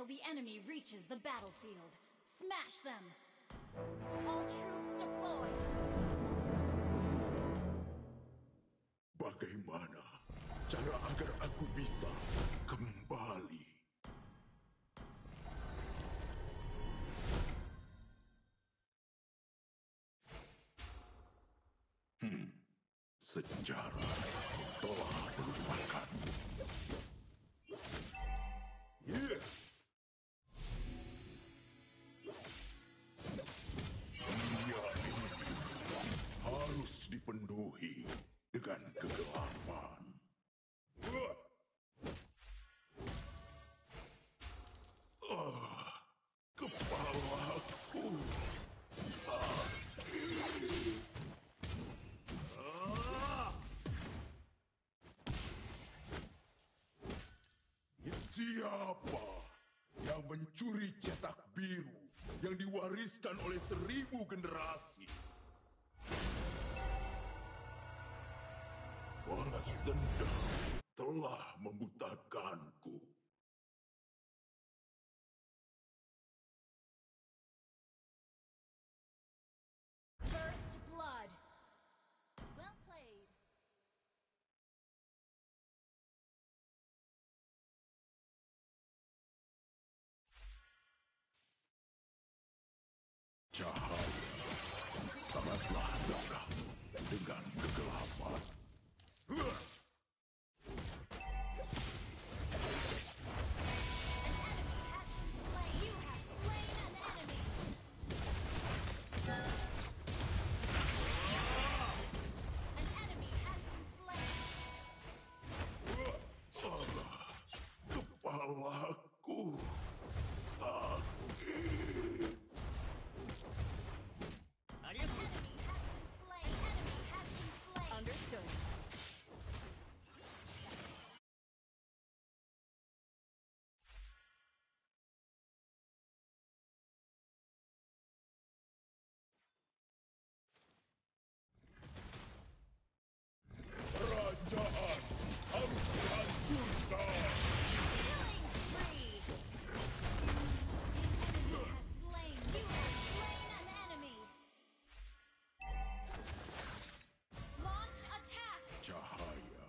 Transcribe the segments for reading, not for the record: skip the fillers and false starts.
until the enemy reaches the battlefield. Smash them! All troops deployed! Bagaimana cara agar aku bisa kembali? Sejarah telah melupakan. Yeah. Dia ini harus dipenuhi dengan kegelapan. Kepalaku sakit. Siapa yang mencuri cetak biru yang diwariskan oleh 1000 generasi? Balas dendam telah membutakanku. First blood. Well played. Cahaya sangatlah dekat dengan kegelapan. Kepalaku sakit. An enemy has been slain. An enemy has been slain. Understood. Kerajaan harus dihancurkan. Killing spree. Enemy has slain. You have slain an enemy. Launch attack! Cahaya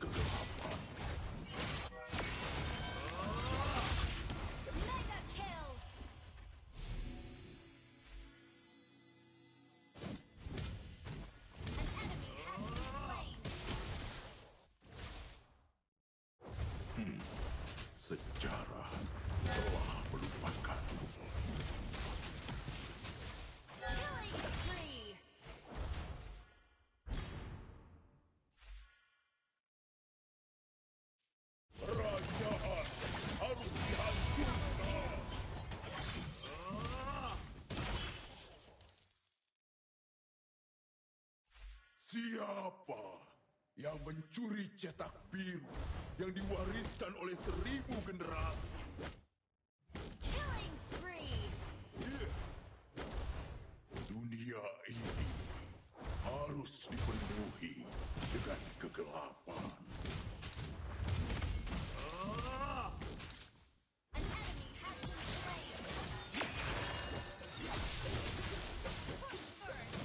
kegelapan. Mega kill! An enemy has been slain. Sejarah telah melupakanku. Killing spree. Kerajaan harus dihancurkan. Siapa yang mencuri cetak biru yang diwariskan oleh 1000 generasi? Killing spree. Dunia ini harus dipenuhi dengan kegelapan. An enemy has been slain. Push first.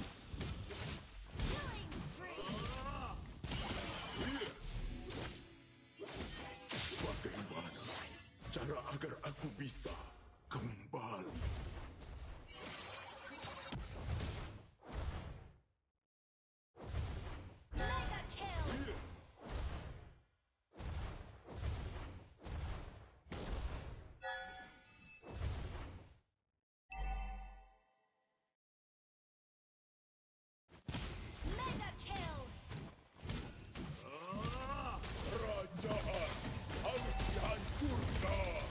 Killing spree. Bagaimana cara agar aku bisa kembali? Mega kill. Mega kill. Kerajaan harus dihancurkan.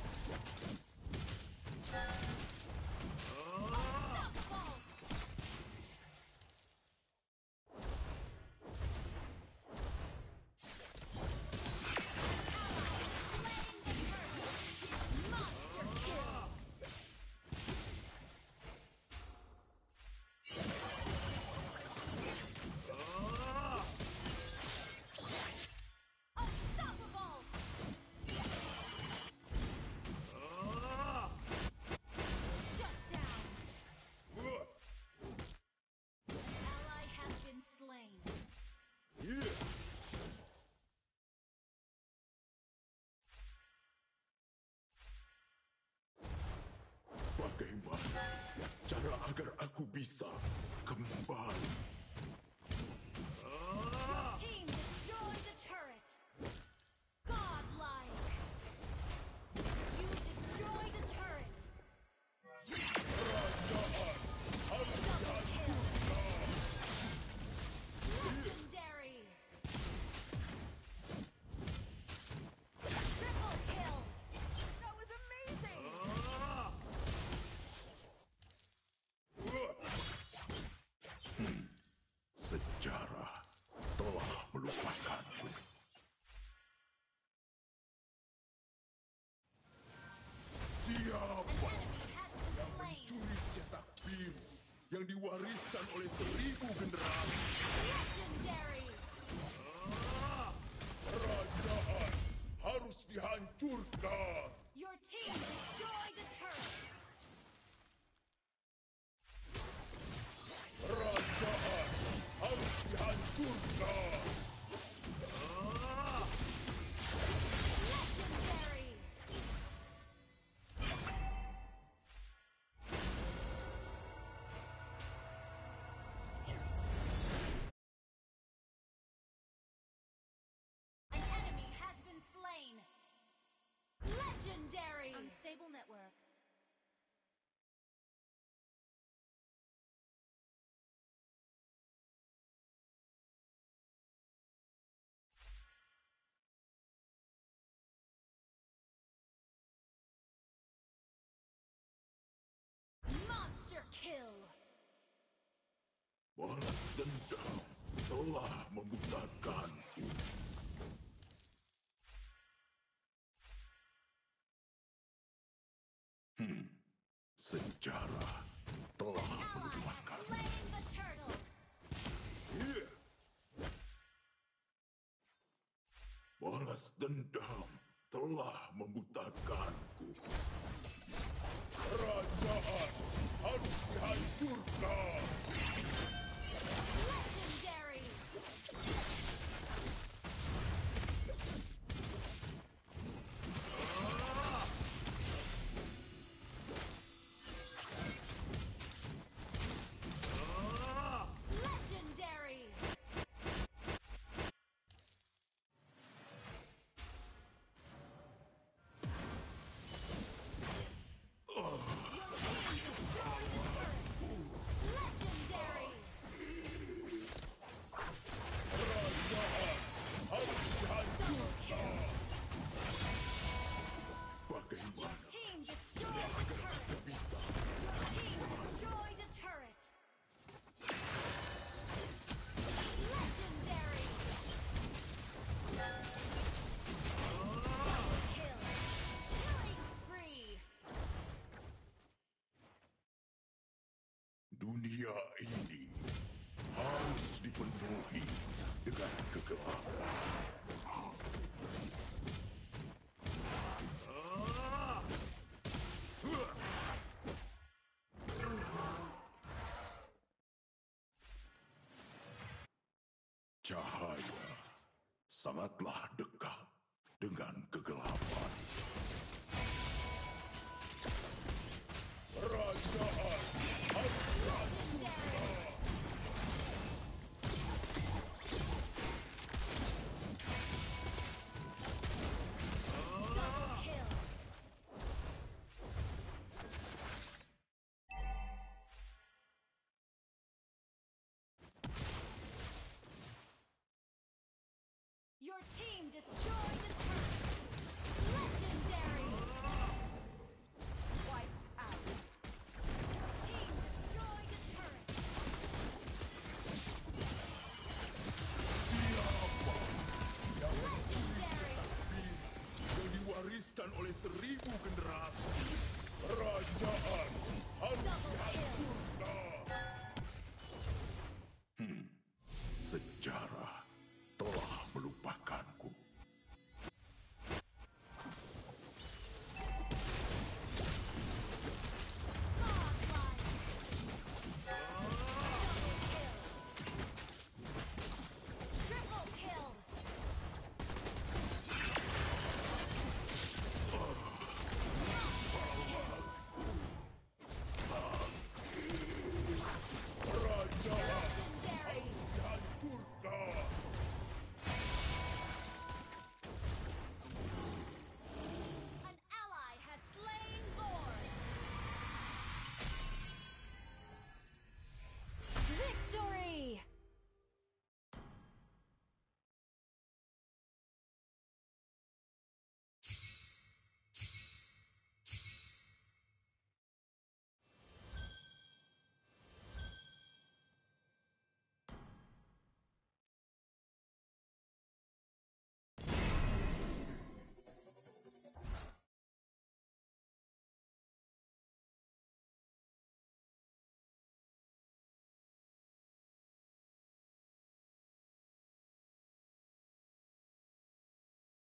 agar aku bisa kembali. Your team destroyed the turret. Godlike. You destroyed the turret. Kerajaan Hamdan. Legendary. Triple kill. That was amazing. Sejarah telah melupakanku. Siapa yang mencuri cetak biru yang diwariskan oleh 1000 generasi? Legendary. Kerajaan harus dihancurkan. Your team destroyed the turret. Kerajaan harus dihancurkan. Legendary. An enemy has been slain. Legendary. Unstable network. Balas dendam telah membutakanku. Sejarah telah melupakanku. Balas dendam telah membutakanku. Kerajaan harus dihancurkan. Legendary. Legendary. Dunia ini harus dipenuhi dengan kegelapan. Cahaya sangatlah dekat dengan kegelapan. Your team destroyed the turret. Legendary. Wiped out. Your team destroyed the turret. Siapa yang legendary yang diwariskan oleh 1000 generasi? Kerajaan harus dihancurkan.